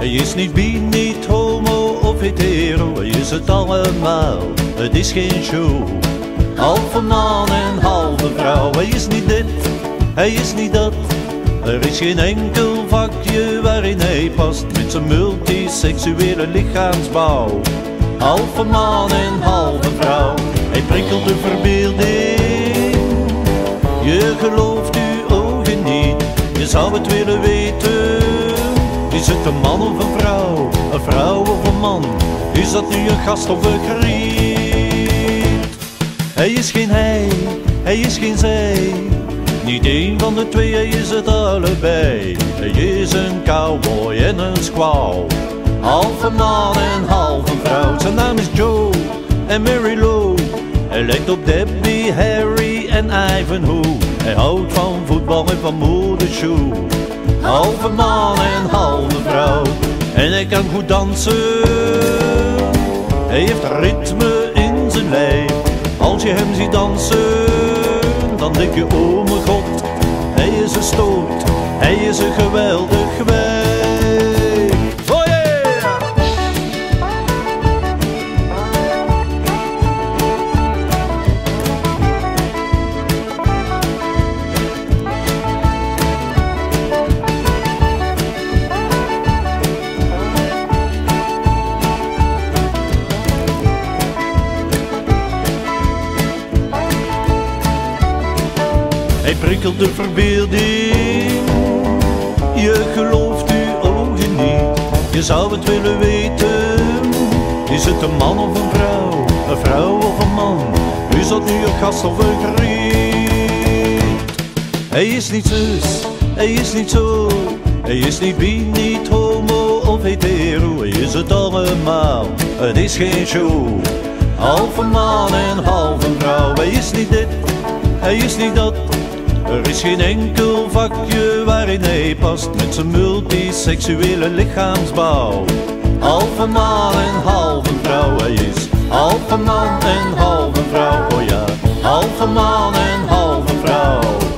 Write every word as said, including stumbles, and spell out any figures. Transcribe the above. Hij is niet bi, niet homo of hetero, hij is het allemaal, het is geen show. Halve man en halve vrouw, hij is niet dit, hij is niet dat. Er is geen enkel vakje waarin hij past met zijn multiseksuele lichaamsbouw. Halve man en halve vrouw, hij prikkelt de verbeelding. Je gelooft uw ogen niet, je zou het willen weten. Is het een man of een vrouw, een vrouw of een man? Is dat nu een gast of een griet? Hij is geen hij, hij is geen zij. Niet één van de twee, hij is het allebei. Hij is een cowboy en een squaw. Halve man en halve vrouw. Zijn naam is Joe en Mary Lou. Hij lijkt op Debbie, Harry en Ivanhoe. Hij houdt van voetbal en van modeshow. Halve man en halve vrouw. En hij kan goed dansen. Hij heeft ritme in zijn lijf. Als je hem ziet dansen, dan denk je, oh mijn god. Hij is een stoot, hij is een geweldig wijf. Oh yeah! Hij prikkelt de verbeelding. Je gelooft uw ogen niet, je zou het willen weten. Is het een man of een vrouw, een vrouw of een man? Is dat nu een gast of een griet? Hij is niet zus, hij is niet zo. Hij is niet bi, niet homo of hetero. Hij is het allemaal, het is geen show. Halve man en halve vrouw. Hij is niet dit, hij is niet dat. Er is geen enkel vakje waarin hij past met zijn multiseksuele lichaamsbouw. Halve man en halve vrouw, hij is halve man en halve vrouw, oh ja. Halve man en halve vrouw.